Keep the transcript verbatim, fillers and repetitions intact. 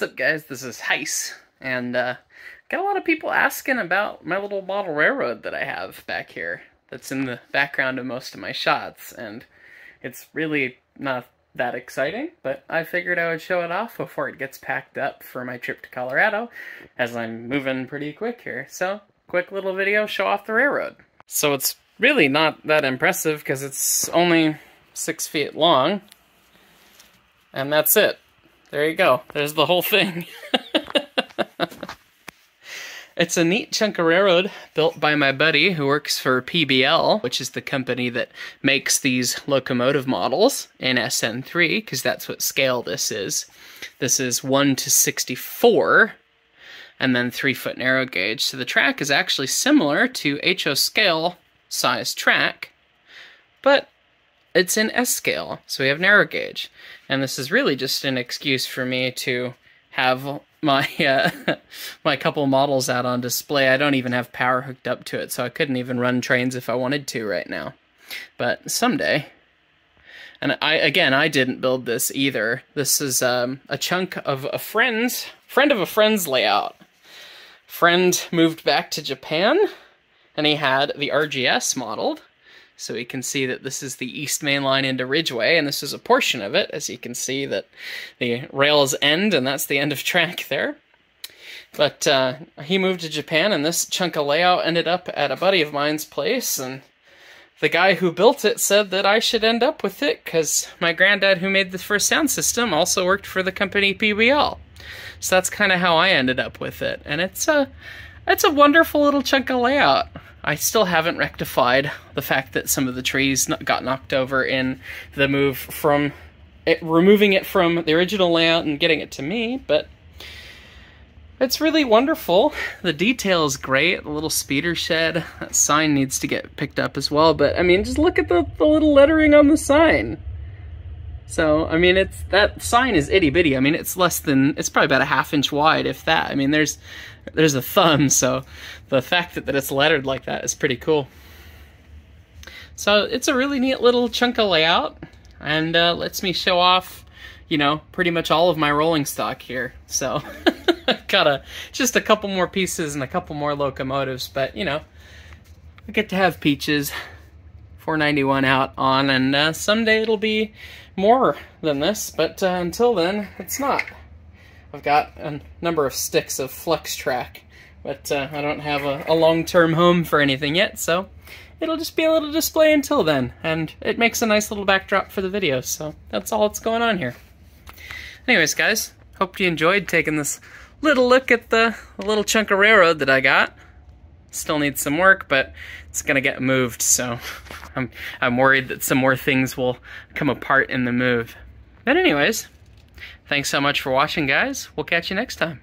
What's up, guys? This is Hyce, and uh, got a lot of people asking about my little model railroad that I have back here that's in the background of most of my shots, and it's really not that exciting, but I figured I would show it off before it gets packed up for my trip to Colorado, as I'm moving pretty quick here. So, quick little video, show off the railroad. So it's really not that impressive, because it's only six feet long, and that's it. There you go. There's the whole thing. It's a neat chunk of railroad built by my buddy who works for P B L, which is the company that makes these locomotive models in S N three, because that's what scale this is. This is one to sixty-four, and then three foot narrow gauge. So the track is actually similar to H O scale size track, but it's in S scale, so we have narrow gauge. And this is really just an excuse for me to have my uh, my couple models out on display. I don't even have power hooked up to it, so I couldn't even run trains if I wanted to right now. But someday. And I again, I didn't build this either. This is um, a chunk of a friend's, friend of a friend's layout. Friend moved back to Japan, and he had the R G S modeled. So we can see that this is the East Main Line into Ridgeway, and this is a portion of it, as you can see that the rails end, and that's the end of track there. But uh, he moved to Japan, and this chunk of layout ended up at a buddy of mine's place, and the guy who built it said that I should end up with it, because my granddad, who made the first sound system, also worked for the company P B L. So that's kind of how I ended up with it, and it's a, it's a wonderful little chunk of layout. I still haven't rectified the fact that some of the trees got knocked over in the move from it, removing it from the original layout and getting it to me, but it's really wonderful. The detail is great, the little speeder shed, that sign needs to get picked up as well, but I mean, just look at the, the little lettering on the sign. So, I mean, it's, that sign is itty bitty. I mean, it's less than, it's probably about a half inch wide, if that. I mean, there's, there's a thumb, so the fact that, that it's lettered like that is pretty cool. So it's a really neat little chunk of layout, and uh, lets me show off, you know, pretty much all of my rolling stock here. So I've got a, just a couple more pieces and a couple more locomotives, but you know, I get to have Peaches four ninety-one out on, and uh, someday it'll be more than this, but uh, until then, it's not. I've got a number of sticks of flex track, but uh, I don't have a, a long-term home for anything yet, so it'll just be a little display until then, and it makes a nice little backdrop for the video, so that's all that's going on here. Anyways, guys, hope you enjoyed taking this little look at the little chunk of railroad that I got. Still needs some work, but it's gonna get moved, so I'm, I'm worried that some more things will come apart in the move. But anyways, thanks so much for watching, guys. We'll catch you next time.